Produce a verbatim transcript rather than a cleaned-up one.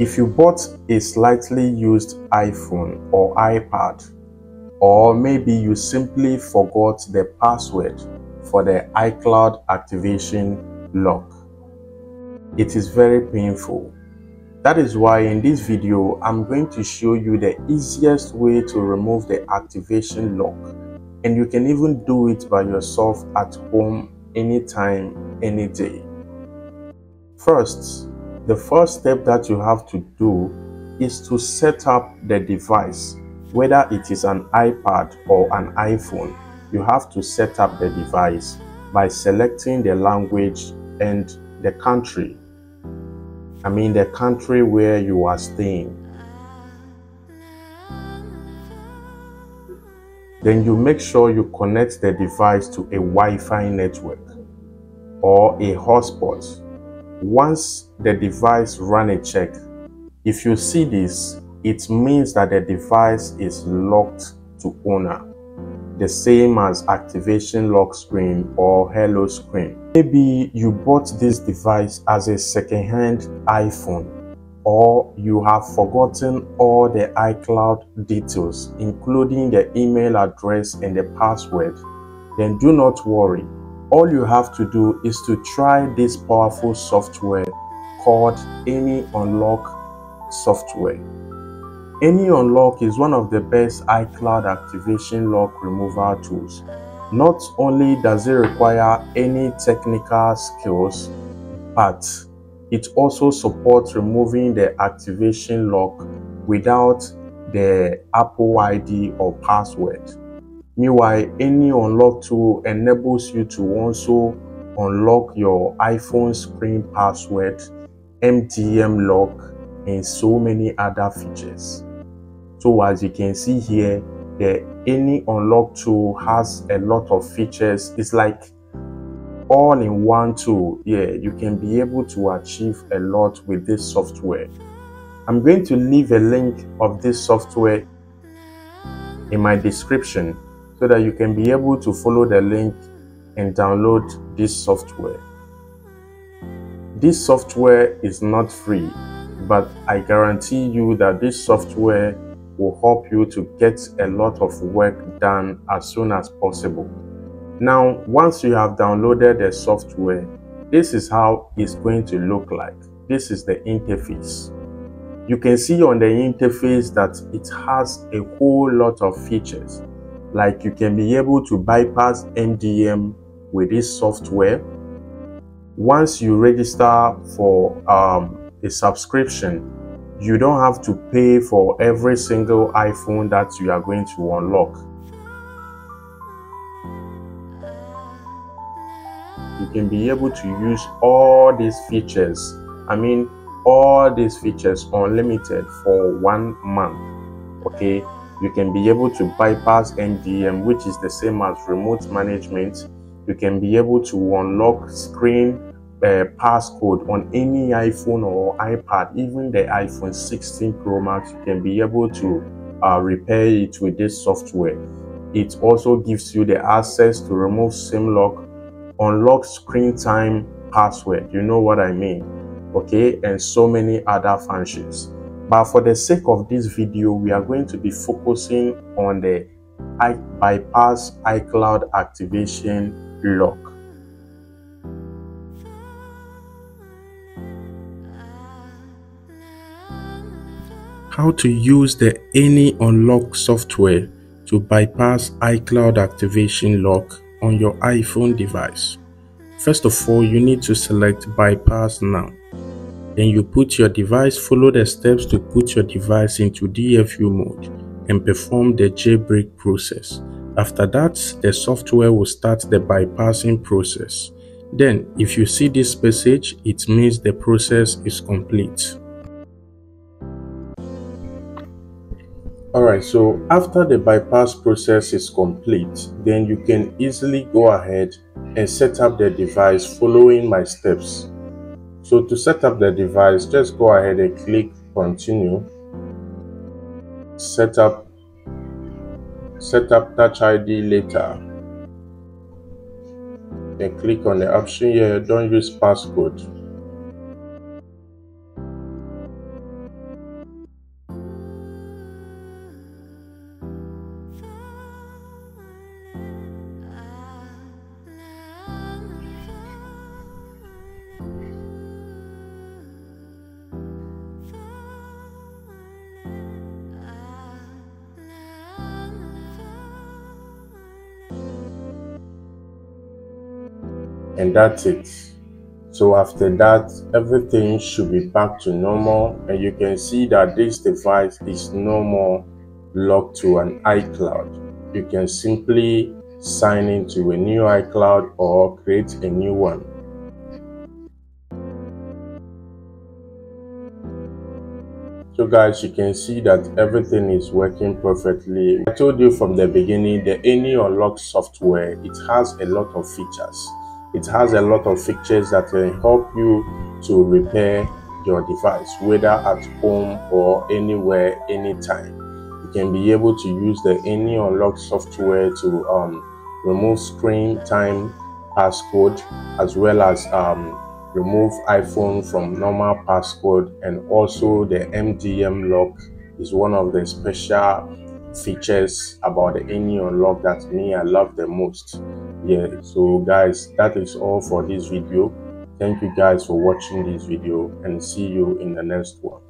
If you bought a slightly used iPhone or iPad, or maybe you simply forgot the password for the iCloud activation lock, it is very painful. That is why in this video, I'm going to show you the easiest way to remove the activation lock, and you can even do it by yourself at home, anytime, any day. First, the first step that you have to do is to set up the device, whether it is an iPad or an iPhone. You have to set up the device by selecting the language and the country. I mean the country where you are staying. Then you make sure you connect the device to a Wi-Fi network or a hotspot. Once the device runs a check, if you see this, it means that the device is locked to owner, the same as activation lock screen or hello screen. Maybe you bought this device as a second-hand iPhone, or you have forgotten all the iCloud details, including the email address and the password. Then do not worry. All you have to do is to try this powerful software called AnyUnlock software. AnyUnlock is one of the best iCloud activation lock removal tools. Not only does it require any technical skills, but it also supports removing the activation lock without the Apple I D or password. Meanwhile, AnyUnlock tool enables you to also unlock your iPhone screen password, M D M lock, and so many other features. So as you can see here, the AnyUnlock tool has a lot of features. It's like all in one tool. Yeah, you can be able to achieve a lot with this software. I'm going to leave a link of this software in my description so that you can be able to follow the link and download this software. This software is not free, but I guarantee you that this software will help you to get a lot of work done as soon as possible. Now, once you have downloaded the software, this is how it's going to look like. This is the interface. You can see on the interface that it has a whole lot of features. Like you can be able to bypass M D M with this software. Once you register for um, a subscription, you don't have to pay for every single iPhone that you are going to unlock. You can be able to use all these features, I mean all these features unlimited for one month, okay? You can be able to bypass M D M, which is the same as remote management. You can be able to unlock screen Uh, passcode on any iPhone or iPad, even the iPhone sixteen Pro Max. You can be able to uh, repair it with this software. It also gives you the access to remove SIM lock, unlock screen time password, you know what I mean, okay, and so many other functions. But for the sake of this video, we are going to be focusing on the I bypass iCloud activation lock. How to use the AnyUnlock software to bypass iCloud activation lock on your iPhone device. First of all, you need to select bypass now. Then you put your device, follow the steps to put your device into D F U mode and perform the jailbreak process. After that, the software will start the bypassing process. Then, if you see this message, it means the process is complete. Alright, so after the bypass process is complete, then you can easily go ahead and set up the device following my steps. So to set up the device, just go ahead and click continue, set up, set up Touch I D later, then click on the option here, don't use passcode. and that's it. So after that, everything should be back to normal, and you can see that this device is no more locked to an iCloud. You can simply sign into a new iCloud or create a new one. So guys, you can see that everything is working perfectly. I told you from the beginning, the AnyUnlock software, it has a lot of features. It has a lot of features that can help you to repair your device, whether at home or anywhere, anytime. You can be able to use the AnyUnlock software to um, remove screen time passcode, as well as um, remove iPhone from normal passcode. And also the M D M lock is one of the special features about the AnyUnlock that me I love the most. Yeah, so guys, that is all for this video. Thank you guys for watching this video, and see you in the next one.